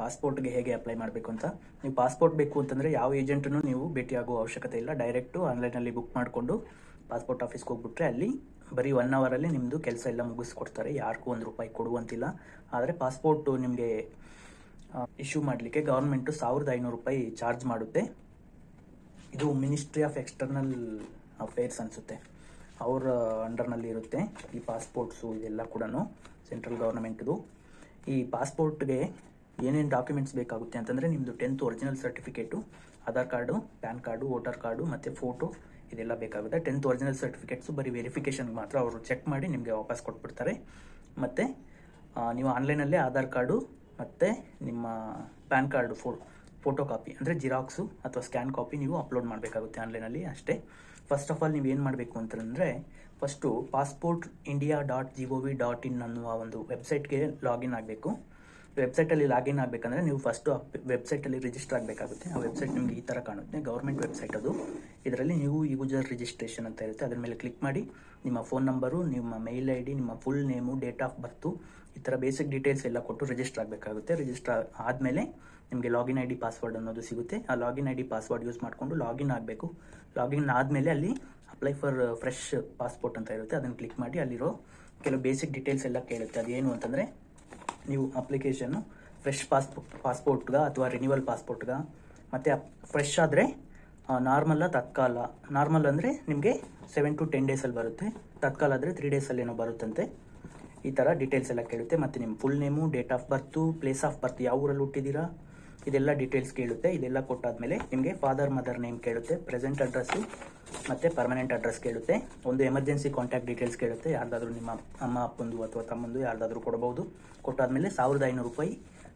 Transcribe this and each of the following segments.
ಪಾಸ್ಪೋರ್ಟ್ಗೆ ಹೇಗೆ ಅಪ್ಲೈ ಮಾಡಬೇಕು ಅಂತ. ನೀವು ಪಾಸ್ಪೋರ್ಟ್ ಬೇಕು ಅಂತಂದರೆ ಯಾವ ಏಜೆಂಟನ್ನು ನೀವು ಭೇಟಿಯಾಗುವ ಅವಶ್ಯಕತೆ ಇಲ್ಲ. ಡೈರೆಕ್ಟು ಆನ್ಲೈನಲ್ಲಿ ಬುಕ್ ಮಾಡಿಕೊಂಡು ಪಾಸ್ಪೋರ್ಟ್ ಆಫೀಸ್ಗೆ ಹೋಗ್ಬಿಟ್ರೆ ಅಲ್ಲಿ ಬರೀ 1 ಅವರಲ್ಲಿ ನಿಮ್ಮದು ಕೆಲಸ ಎಲ್ಲ ಮುಗಿಸ್ಕೊಡ್ತಾರೆ. ಯಾರಿಗೂ 1 ರೂಪಾಯಿ ಕೊಡುವಂತಿಲ್ಲ. ಆದರೆ ಪಾಸ್ಪೋರ್ಟು ನಿಮಗೆ ಇಶ್ಯೂ ಮಾಡಲಿಕ್ಕೆ ಗೌರ್ಮೆಂಟು 1500 ರೂಪಾಯಿ ಚಾರ್ಜ್ ಮಾಡುತ್ತೆ. ಇದು ಮಿನಿಸ್ಟ್ರಿ ಆಫ್ ಎಕ್ಸ್ಟರ್ನಲ್ ಅಫೇರ್ಸ್ ಅನಿಸುತ್ತೆ, ಅವರ ಅಂಡರ್ನಲ್ಲಿ ಇರುತ್ತೆ ಈ ಪಾಸ್ಪೋರ್ಟ್ಸು. ಇದೆಲ್ಲ ಕೂಡ ಸೆಂಟ್ರಲ್ ಗೌರ್ಮೆಂಟ್ದು. ಈ ಪಾಸ್ಪೋರ್ಟ್ಗೆ ಏನೇನು ಡಾಕ್ಯುಮೆಂಟ್ಸ್ ಬೇಕಾಗುತ್ತೆ ಅಂತಂದರೆ ನಿಮ್ಮದು 10th original certificate, Aadhaar card, PAN card, voter card ಮತ್ತು ಫೋಟೋ ಇದೆಲ್ಲ ಬೇಕಾಗುತ್ತೆ. 10th ಒರಿಜಿನಲ್ ಸರ್ಟಿಫಿಕೇಟ್ಸು ಬರೀ ವೆರಿಫಿಕೇಷನ್ಗೆ ಮಾತ್ರ ಅವರು ಚೆಕ್ ಮಾಡಿ ನಿಮಗೆ ವಾಪಸ್ ಕೊಟ್ಬಿಡ್ತಾರೆ. ಮತ್ತು ನೀವು ಆನ್ಲೈನಲ್ಲೇ ಆಧಾರ್ ಕಾರ್ಡು ಮತ್ತು ನಿಮ್ಮ ಪ್ಯಾನ್ ಕಾರ್ಡು ಫೋಟೋ ಕಾಪಿ ಅಂದರೆ ಜಿರಾಕ್ಸು ಅಥವಾ ಸ್ಕ್ಯಾನ್ ಕಾಪಿ ನೀವು ಅಪ್ಲೋಡ್ ಮಾಡಬೇಕಾಗುತ್ತೆ ಆನ್ಲೈನಲ್ಲಿ ಅಷ್ಟೇ. ಫಸ್ಟ್ ಆಫ್ ಆಲ್ ನೀವೇನು ಮಾಡಬೇಕು ಅಂತಂದರೆ ಫಸ್ಟು passportindia.gov.in ಅನ್ನುವ ಒಂದು ವೆಬ್ಸೈಟ್ಗೆ ಲಾಗಿನ್ ಆಗಬೇಕು. ವೆಬ್ಸೈಟಲ್ಲಿ ಲಾಗಿನ್ ಆಗಬೇಕಂದ್ರೆ ನೀವು ಫಸ್ಟು ಆ ವೆಬ್ಸೈಟಲ್ಲಿ ರಿಜಿಸ್ಟರ್ ಆಗಬೇಕಾಗುತ್ತೆ. ಆ ವೆಬ್ಸೈಟ್ ನಿಮಗೆ ಈ ಥರ ಕಾಣುತ್ತೆ, ಗೌರ್ಮೆಂಟ್ ವೆಬ್ಸೈಟ್ ಅದು. ಇದರಲ್ಲಿ ನೀವು ಯೂಸರ್ ರಿಜಿಸ್ಟ್ರೇಷನ್ ಅಂತ ಇರುತ್ತೆ, ಅದರ ಮೇಲೆ ಕ್ಲಿಕ್ ಮಾಡಿ ನಿಮ್ಮ ಫೋನ್ ನಂಬರು, ನಿಮ್ಮ ಮೇಲ್ ಐ ಡಿ, ನಿಮ್ಮ full name, date of birth, ಈ ಥರ ಬೇಸಿಕ್ ಡೀಟೇಲ್ಸ್ ಎಲ್ಲ ಕೊಟ್ಟು ರಿಜಿಸ್ಟರ್ ಆಗಬೇಕಾಗುತ್ತೆ. ರಿಜಿಸ್ಟರ್ ಆದಮೇಲೆ ನಿಮಗೆ ಲಾಗಿನ್ ಐ ಡಿ ಪಾಸ್ವರ್ಡ್ ಅನ್ನೋದು ಸಿಗುತ್ತೆ. ಆ login I D password use ಮಾಡಿಕೊಂಡು ಲಾಗಿನ್ ಆಗಬೇಕು. ಲಾಗಿನ್ ಆದಮೇಲೆ ಅಲ್ಲಿ ಅಪ್ಲೈ ಫಾರ್ ಫ್ರೆಶ್ ಪಾಸ್ಪೋರ್ಟ್ ಅಂತ ಇರುತ್ತೆ, ಅದನ್ನು ಕ್ಲಿಕ್ ಮಾಡಿ ಅಲ್ಲಿರೋ ಕೆಲವು ಬೇಸಿಕ್ ಡೀಟೇಲ್ಸ್ ಎಲ್ಲ ಕೇಳುತ್ತೆ. ಅದೇನು ಅಂತಂದರೆ ನೀವು ಅಪ್ಲಿಕೇಶನ್ನು ಫ್ರೆಶ್ ಪಾಸ್ಪೋರ್ಟ್ಗ ಅಥವಾ ರಿನಿವಲ್ ಪಾಸ್ಪೋರ್ಟ್ಗ, ಮತ್ತು ಫ್ರೆಶ್ ಆದರೆ ನಾರ್ಮಲ್ಲ ತತ್ಕಾಲ. ನಾರ್ಮಲ್ ಅಂದರೆ ನಿಮಗೆ 7 to 10 ಡೇಸಲ್ಲಿ ಬರುತ್ತೆ, ತತ್ಕಾಲ ಆದರೆ 3 ಡೇಸಲ್ಲಿ ಏನೋ ಬರುತ್ತಂತೆ. ಈ ಥರ ಡೀಟೇಲ್ಸ್ ಎಲ್ಲ ಕೇಳುತ್ತೆ. ಮತ್ತು ನಿಮ್ಮ full name, date of birth, place of birth, ಯಾವ ಊರಲ್ಲಿ ಹುಟ್ಟಿದ್ದೀರಾ, ಇದೆಲ್ಲ ಡೀಟೇಲ್ಸ್ ಕೇಳುತ್ತೆ. ಇದೆಲ್ಲ ಕೊಟ್ಟಾದಮೇಲೆ ನಿಮಗೆ ಫಾದರ್ ಮದರ್ ನೇಮ್ ಕೇಳುತ್ತೆ, ಪ್ರೆಸೆಂಟ್ ಅಡ್ರೆಸ್ಸು ಮತ್ತು ಪರ್ಮನೆಂಟ್ ಅಡ್ರೆಸ್ ಕೇಳುತ್ತೆ. ಒಂದು ಎಮರ್ಜೆನ್ಸಿ ಕಾಂಟ್ಯಾಕ್ಟ್ ಡೀಟೇಲ್ಸ್ ಕೇಳುತ್ತೆ, ಯಾರ್ದಾದ್ರೂ ನಿಮ್ಮ ಅಮ್ಮ ಅಪ್ಪಂದು ಅಥವಾ ತಮ್ಮಂದು ಯಾರ್ದಾದ್ರೂ ಕೊಡಬಹುದು. ಕೊಟ್ಟಾದಮೇಲೆ 1500 ರೂಪಾಯಿ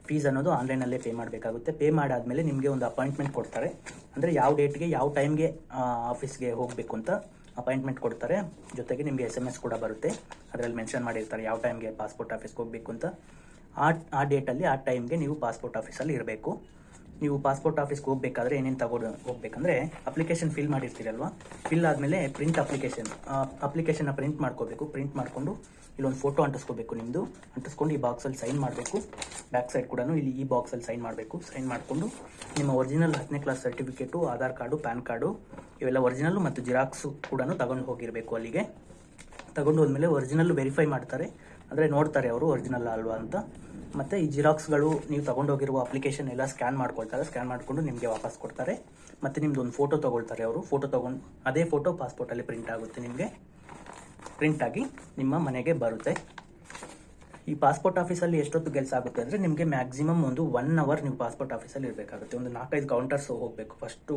ಫೀಸ್ ಅನ್ನೋದು ಆನ್ಲೈನಲ್ಲೇ ಪೇ ಮಾಡಬೇಕಾಗುತ್ತೆ. ಪೇ ಮಾಡಾದಮೇಲೆ ನಿಮಗೆ ಒಂದು ಅಪಾಯಿಂಟ್ಮೆಂಟ್ ಕೊಡ್ತಾರೆ, ಅಂದರೆ ಯಾವ ಡೇಟ್ಗೆ ಯಾವ ಟೈಮ್ಗೆ ಆಫೀಸ್ಗೆ ಹೋಗಬೇಕು ಅಂತ ಅಪಾಯಿಂಟ್ಮೆಂಟ್ ಕೊಡ್ತಾರೆ. ಜೊತೆಗೆ ನಿಮಗೆ SMS ಕೂಡ ಬರುತ್ತೆ, ಅದರಲ್ಲಿ ಮೆನ್ಷನ್ ಮಾಡಿರ್ತಾರೆ ಯಾವ ಟೈಮ್ಗೆ ಪಾಸ್ಪೋರ್ಟ್ ಆಫೀಸ್ಗೆ ಹೋಗಬೇಕು ಅಂತ. ಆ ಡೇಟಲ್ಲಿ ಆ ಟೈಮ್ಗೆ ನೀವು ಪಾಸ್ಪೋರ್ಟ್ ಆಫೀಸಲ್ಲಿ ಇರಬೇಕು. ನೀವು ಪಾಸ್ಪೋರ್ಟ್ ಆಫೀಸ್ಗೆ ಹೋಗಬೇಕಾದ್ರೆ ಏನೇನು ತಗೊಂಡು ಹೋಗ್ಬೇಕಂದ್ರೆ ಅಪ್ಲಿಕೇಶನ್ ಫಿಲ್ ಮಾಡಿರ್ತೀರಲ್ವ, ಫಿಲ್ ಆದಮೇಲೆ ಅಪ್ಲಿಕೇಶನ್ನ ಪ್ರಿಂಟ್ ಮಾಡ್ಕೋಬೇಕು. ಪ್ರಿಂಟ್ ಮಾಡಿಕೊಂಡು ಇಲ್ಲೊಂದು ಫೋಟೋ ಅಂಟಿಸ್ಕೋಬೇಕು ನಿಮ್ಮದು. ಅಂಟಿಸ್ಕೊಂಡು ಈ ಬಾಕ್ಸಲ್ಲಿ ಸೈನ್ ಮಾಡಬೇಕು. ಬ್ಯಾಕ್ ಸೈಡ್ ಕೂಡ ಇಲ್ಲಿ ಈ ಬಾಕ್ಸಲ್ಲಿ ಸೈನ್ ಮಾಡಬೇಕು. ಸೈನ್ ಮಾಡಿಕೊಂಡು ನಿಮ್ಮ ಒರಿಜಿನಲ್ 10ನೇ class certificate, Aadhaar card, PAN card ಇವೆಲ್ಲ ಒರಿಜಿನಲ್ಲು ಮತ್ತು ಜಿರಾಕ್ಸು ಕೂಡ ತಗೊಂಡು ಹೋಗಿರಬೇಕು. ಅಲ್ಲಿಗೆ ತಗೊಂಡು ಹೋದ್ಮೇಲೆ ಒರಿಜಿನಲ್ಲು ವೆರಿಫೈ ಮಾಡ್ತಾರೆ, ಅಂದರೆ ನೋಡ್ತಾರೆ ಅವರು ಒರಿಜಿನಲ್ ಅಲ್ವಾ ಅಂತ. ಮತ್ತು ಈ ಜಿರಾಕ್ಸ್ಗಳು ನೀವು ತೊಗೊಂಡೋಗಿರುವ ಅಪ್ಲಿಕೇಶನ್ ಎಲ್ಲ ಸ್ಕ್ಯಾನ್ ಮಾಡ್ಕೊಳ್ತಾರೆ. ಸ್ಕ್ಯಾನ್ ಮಾಡಿಕೊಂಡು ನಿಮಗೆ ವಾಪಸ್ ಕೊಡ್ತಾರೆ. ಮತ್ತು ನಿಮ್ಮದು ಒಂದು ಫೋಟೋ ತೊಗೊಳ್ತಾರೆ ಅವರು. ಫೋಟೋ ತೊಗೊಂಡು ಅದೇ ಫೋಟೋ ಪಾಸ್ಪೋರ್ಟಲ್ಲಿ ಪ್ರಿಂಟ್ ಆಗುತ್ತೆ, ನಿಮಗೆ ಪ್ರಿಂಟಾಗಿ ನಿಮ್ಮ ಮನೆಗೆ ಬರುತ್ತೆ. ಈ ಪಾಸ್ಪೋರ್ಟ್ ಆಫೀಸಲ್ಲಿ ಎಷ್ಟೊತ್ತು ಕೆಲಸ ಆಗುತ್ತೆ ಅಂದರೆ ನಿಮಗೆ ಮ್ಯಾಕ್ಸಿಮಮ್ ಒಂದು 1 ಅವರ್ ನೀವು ಪಾಸ್ಪೋರ್ಟ್ ಆಫೀಸಲ್ಲಿ ಇರಬೇಕಾಗುತ್ತೆ. ಒಂದು 4-5 ಕೌಂಟರ್ಸ್ ಹೋಗಬೇಕು. ಫಸ್ಟು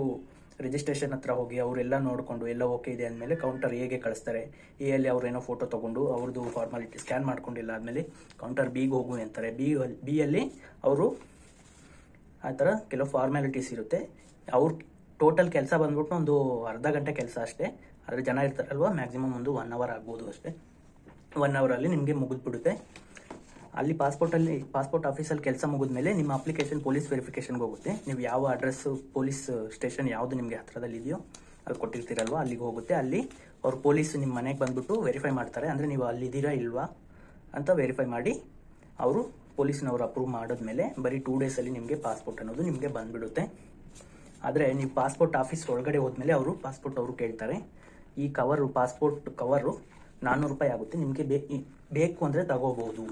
ರಿಜಿಸ್ಟ್ರೇಷನ್ ಹತ್ರ ಹೋಗಿ ಅವರೆಲ್ಲ ನೋಡಿಕೊಂಡು ಎಲ್ಲ ಓಕೆ ಇದೆ ಅಂದಮೇಲೆ ಕೌಂಟರ್ ಎಗೆ ಕಳಿಸ್ತಾರೆ. ಎಲ್ಲಿ ಅವರೇನೋ ಫೋಟೋ ತೊಗೊಂಡು ಅವ್ರದ್ದು ಫಾರ್ಮಾಲಿಟಿ ಸ್ಕ್ಯಾನ್ ಮಾಡ್ಕೊಂಡಿಲ್ಲ ಆದಮೇಲೆ ಕೌಂಟರ್ ಬಿಗೆ ಹೋಗು ಅಂತಾರೆ. ಬಿಯಲ್ಲಿ ಅವರು ಆ ಥರ ಕೆಲವು ಫಾರ್ಮ್ಯಾಲಿಟೀಸ್ ಇರುತ್ತೆ. ಅವ್ರ ಟೋಟಲ್ ಕೆಲಸ ಬಂದ್ಬಿಟ್ಟು ಒಂದು ಅರ್ಧ ಗಂಟೆ ಕೆಲಸ ಅಷ್ಟೇ, ಆದರೆ ಜನ ಇರ್ತಾರಲ್ವ ಮ್ಯಾಕ್ಸಿಮಮ್ ಒಂದು 1 ಅವರ್ ಆಗ್ಬೋದು ಅಷ್ಟೇ. 1 ಅವರಲ್ಲಿ ನಿಮಗೆ ಮುಗಿದ್ಬಿಡುತ್ತೆ. ಅಲ್ಲಿ ಪಾಸ್ಪೋರ್ಟ್ ಆಫೀಸಲ್ಲಿ ಕೆಲಸ ಮುಗಿದ್ಮೇಲೆ ನಿಮ್ಮ ಅಪ್ಲಿಕೇಶನ್ ಪೊಲೀಸ್ ವೆರಿಫಿಕೇಷನ್ಗೆ ಹೋಗುತ್ತೆ. ನೀವು ಯಾವ ಅಡ್ರೆಸ್, ಪೊಲೀಸ್ ಸ್ಟೇಷನ್ ಯಾವುದು ನಿಮಗೆ ಹತ್ತಿರದಲ್ಲಿದೆಯೋ ಅಲ್ಲಿ ಕೊಟ್ಟಿರ್ತೀರಲ್ವ ಅಲ್ಲಿಗೆ ಹೋಗುತ್ತೆ. ಅಲ್ಲಿ ಅವ್ರು ಪೊಲೀಸ್ ನಿಮ್ಮ ಮನೆಗೆ ಬಂದುಬಿಟ್ಟು ವೆರಿಫೈ ಮಾಡ್ತಾರೆ, ಅಂದರೆ ನೀವು ಅಲ್ಲಿದ್ದೀರಾ ಇಲ್ವಾ ಅಂತ ವೆರಿಫೈ ಮಾಡಿ ಅವರು ಪೊಲೀಸ್ನವ್ರು ಅಪ್ರೂವ್ ಮಾಡಿದ್ಮೇಲೆ ಬರೀ 2 ಡೇಸಲ್ಲಿ ನಿಮಗೆ ಪಾಸ್ಪೋರ್ಟ್ ಅನ್ನೋದು ನಿಮಗೆ ಬಂದುಬಿಡುತ್ತೆ. ಆದರೆ ನೀವು ಪಾಸ್ಪೋರ್ಟ್ ಆಫೀಸ್ ಒಳಗಡೆ ಹೋದ್ಮೇಲೆ ಅವರು ಪಾಸ್ಪೋರ್ಟ್ ಅವರು ಕೇಳ್ತಾರೆ. ಈ ಪಾಸ್ಪೋರ್ಟ್ ಕವರು 400 ರೂಪಾಯಿ ಆಗುತ್ತೆ, ನಿಮಗೆ ಬೇಕು ಅಂದರೆ ತಗೋಬೋದು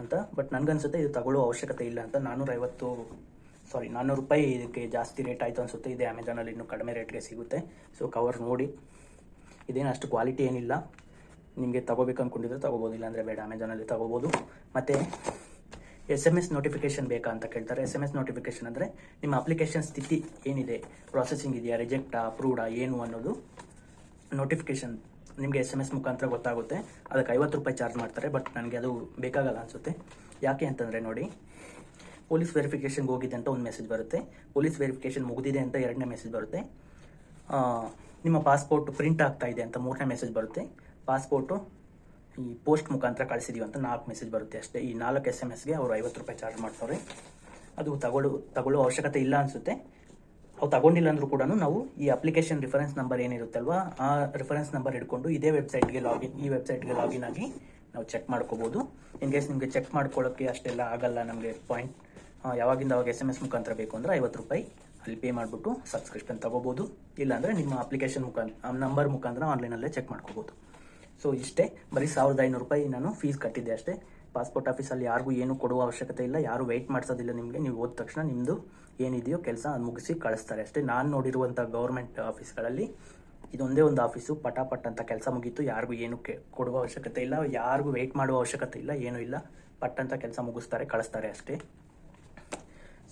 ಅಂತ. ಬಟ್ ನನಗನ್ಸುತ್ತೆ ಇದು ತಗೊಳ್ಳೋ ಅವಶ್ಯಕತೆ ಇಲ್ಲ ಅಂತ. 400 ರೂಪಾಯಿ ಇದಕ್ಕೆ ಜಾಸ್ತಿ ರೇಟ್ ಆಯಿತು ಅನಿಸುತ್ತೆ. ಇದೇ ಅಮೆಝಾನಲ್ಲಿ ಇನ್ನೂ ಕಡಿಮೆ ರೇಟ್ಗೆ ಸಿಗುತ್ತೆ. ಸೊ ಕವರ್ ನೋಡಿ, ಇದೇನು ಅಷ್ಟು ಕ್ವಾಲಿಟಿ ಏನಿಲ್ಲ. ನಿಮಗೆ ತೊಗೋಬೇಕು ಅಂದ್ಕೊಂಡಿದ್ರೆ ತೊಗೋಬೋದಿಲ್ಲ, ಅಂದರೆ ಬೇಡ, ಅಮೆಝಾನಲ್ಲಿ ತೊಗೋಬೋದು. ಮತ್ತು SMS ನೋಟಿಫಿಕೇಷನ್ ಬೇಕಾ ಅಂತ ಕೇಳ್ತಾರೆ. SMS ನೋಟಿಫಿಕೇಷನ್ ಅಂದರೆ ನಿಮ್ಮ ಅಪ್ಲಿಕೇಶನ್ ಸ್ಥಿತಿ ಏನಿದೆ, ಪ್ರಾಸೆಸಿಂಗ್ ಇದೆಯಾ, ರಿಜೆಕ್ಟಾ, ಅಪ್ರೂವ್ಡಾ ಏನು ಅನ್ನೋದು ನೋಟಿಫಿಕೇಷನ್ ನಿಮಗೆ SMS ಮುಖಾಂತರ ಗೊತ್ತಾಗುತ್ತೆ. ಅದಕ್ಕೆ 50 ರೂಪಾಯಿ ಚಾರ್ಜ್ ಮಾಡ್ತಾರೆ. ಬಟ್ ನನಗೆ ಅದು ಬೇಕಾಗಲ್ಲ ಅನಿಸುತ್ತೆ. ಯಾಕೆ ಅಂತಂದರೆ ನೋಡಿ, ಪೊಲೀಸ್ ವೆರಿಫಿಕೇಷನ್ಗೆ ಹೋಗಿದೆ ಅಂತ ಒಂದು ಮೆಸೇಜ್ ಬರುತ್ತೆ, ಪೊಲೀಸ್ ವೆರಿಫಿಕೇಷನ್ ಮುಗಿದಿದೆ ಅಂತ 2ನೇ ಮೆಸೇಜ್ ಬರುತ್ತೆ, ನಿಮ್ಮ ಪಾಸ್ಪೋರ್ಟ್ ಪ್ರಿಂಟ್ ಆಗ್ತಾ ಇದೆ ಅಂತ 3ನೇ ಮೆಸೇಜ್ ಬರುತ್ತೆ, ಪಾಸ್ಪೋರ್ಟು ಈ ಪೋಸ್ಟ್ ಮುಖಾಂತರ ಕಳಿಸಿದೀವಿ ಅಂತ 4 ಮೆಸೇಜ್ ಬರುತ್ತೆ ಅಷ್ಟೇ. ಈ 4 SMS ಗೆ ಅವರು 50 ರೂಪಾಯಿ ಚಾರ್ಜ್ ಮಾಡ್ತಾರೆ. ಅದು ತಗೊಳ್ಳೋ ಅವಶ್ಯಕತೆ ಇಲ್ಲ ಅನಿಸುತ್ತೆ. ಅವು ತಗೊಂಡಿಲ್ಲ ಅಂದರೂ ಕೂಡ ನಾವು ಈ ಅಪ್ಲಿಕೇಶನ್ ರೆಫರೆನ್ಸ್ ನಂಬರ್ ಏನಿರುತ್ತಲ್ವ ಆ ರೆಫರೆನ್ಸ್ ನಂಬರ್ ಹಿಡ್ಕೊಂಡು ಇದೇ ವೆಬ್ಸೈಟ್ಗೆ ಲಾಗಿನ್ ಆಗಿ ನಾವು ಚೆಕ್ ಮಾಡ್ಕೋಬೋದು. ಇನ್ ಕೇಸ್ ನಿಮಗೆ ಚೆಕ್ ಮಾಡ್ಕೊಳ್ಳೋಕ್ಕೆ ಅಷ್ಟೆಲ್ಲ ಆಗಲ್ಲ, ನಮಗೆ ಪಾಯಿಂಟ್ ಯಾವಾಗಿಂದ ಅವಾಗ SMS ಮುಖಾಂತರ ಬೇಕು ಅಂದ್ರೆ 50 ರೂಪಾಯಿ ಅಲ್ಲಿ ಪೇ ಮಾಡಿಬಿಟ್ಟು ಸಬ್ಸ್ಕ್ರಿಪ್ಷನ್ ತಗೋಬಹುದು ಇಲ್ಲ ಅಂದ್ರೆ ನಿಮ್ಮ ಅಪ್ಲಿಕೇಶನ್ ಮುಖಾಂತರ ನಂಬರ್ ಮುಖಾಂತರ ಆನ್ಲೈನ್ ಅಲ್ಲೇ ಚೆಕ್ ಮಾಡ್ಕೋಬಹುದು ಸೋ ಇಷ್ಟೇ ಬರಿ 1500 ರೂಪಾಯಿ ನಾನು ಫೀಸ್ ಕಟ್ಟಿದ್ದೆ ಅಷ್ಟೇ ಪಾಸ್ಪೋರ್ಟ್ ಆಫೀಸ್ ಅಲ್ಲಿ ಯಾರಿಗೂ ಏನು ಕೊಡುವ ಅವಶ್ಯಕತೆ ಇಲ್ಲ ಯಾರು ವೇಟ್ ಮಾಡ್ಸೋದಿಲ್ಲ ನಿಮಗೆ ನೀವು ಓದಿದ ತಕ್ಷಣ ನಿಮ್ಮದು ಏನಿದೆಯೋ ಕೆಲಸ ಅದನ್ನ ಮುಗಿಸಿ ಕಳಿಸ್ತಾರೆ ಅಷ್ಟೇ ನಾನು ನೋಡಿರುವಂತ ಗವರ್ನಮೆಂಟ್ ಆಫೀಸ್ ಗಳಲ್ಲಿ ಇದೊಂದೇ ಒಂದು ಆಫೀಸ್ ಪಟಾಪಟ್ ಅಂತ ಕೆಲಸ ಮುಗಿತ್ತು ಯಾರಿಗೂ ಏನು ಕೊಡುವ ಅವಶ್ಯಕತೆ ಇಲ್ಲ ಯಾರಿಗೂ ವೇಟ್ ಮಾಡುವ ಅವಶ್ಯಕತೆ ಇಲ್ಲ ಏನು ಇಲ್ಲ ಪಟ್ ಅಂತ ಕೆಲಸ ಮುಗಿಸ್ತಾರೆ ಕಳಿಸ್ತಾರೆ ಅಷ್ಟೇ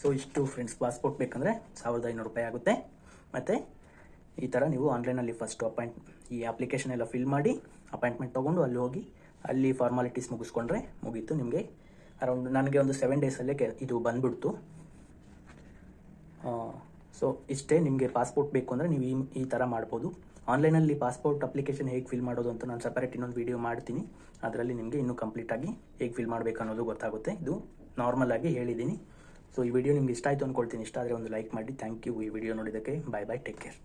ಸೋ ಇಷ್ಟು ಫ್ರೆಂಡ್ಸ್ ಪಾಸ್ಪೋರ್ಟ್ ಬೇಕಂದ್ರೆ 1500 ರೂಪಾಯಿ ಆಗುತ್ತೆ ಮತ್ತೆ ಈ ತರ ನೀವು ಆನ್ಲೈನ್ ಅಲ್ಲಿ ಫಸ್ಟ್ ಅಪಾಯಿಂಟ್ ಈ ಅಪ್ಲಿಕೇಶನ್ ಎಲ್ಲ ಫಿಲ್ ಮಾಡಿ ಅಪಾಯಿಂಟ್ಮೆಂಟ್ ತಗೊಂಡು ಅಲ್ಲಿ ಹೋಗಿ ಅಲ್ಲಿ ಫಾರ್ಮಾಲಿಟೀಸ್ ಮುಗಿಸ್ಕೊಂಡ್ರೆ ಮುಗಿತ್ತು ನಿಮಗೆ ಅರೌಂಡ್ ನನಗೆ ಒಂದು 7 ಡೇಸ್ ಅಲ್ಲೇ ಇದು ಬಂದ್ಬಿಡ್ತು ಸೋ ಇಷ್ಟೇ ನಿಮಗೆ ಪಾಸ್ಪೋರ್ಟ್ ಬೇಕು ಅಂದ್ರೆ ನೀವು ಈ ತರ ಮಾಡಬಹುದು ಆನ್ಲೈನ್ ಅಲ್ಲಿ ಪಾಸ್ಪೋರ್ಟ್ ಅಪ್ಲಿಕೇಶನ್ ಹೇಗೆ ಫಿಲ್ ಮಾಡೋದು ಅಂತ ನಾನು ಸೆಪರೇಟ್ ಇನ್ನೊಂದು ವಿಡಿಯೋ ಮಾಡ್ತೀನಿ ಅದರಲ್ಲಿ ನಿಮಗೆ ಇನ್ನೂ ಕಂಪ್ಲೀಟ್ ಆಗಿ ಹೇಗೆ ಫಿಲ್ ಮಾಡಬೇಕು ಅನ್ನೋದು ಗೊತ್ತಾಗುತ್ತೆ ಇದು ನಾರ್ಮಲ್ ಆಗಿ ಹೇಳಿದೀನಿ सो ಈ ವಿಡಿಯೋ ನಿಮಗೆ ಇಷ್ಟ ಆಯ್ತು ಅನ್ಕೊಳ್ತೀನಿ ಇಷ್ಟ ಆದರೆ ಒಂದು ಲೈಕ್ ಮಾಡಿ ಥ್ಯಾಂಕ್ ಯು ಈ ವಿಡಿಯೋ ನೋಡಿದ್ದಕ್ಕೆ ಬೈ ಬೈ ಟೇಕ್ ಕೇರ್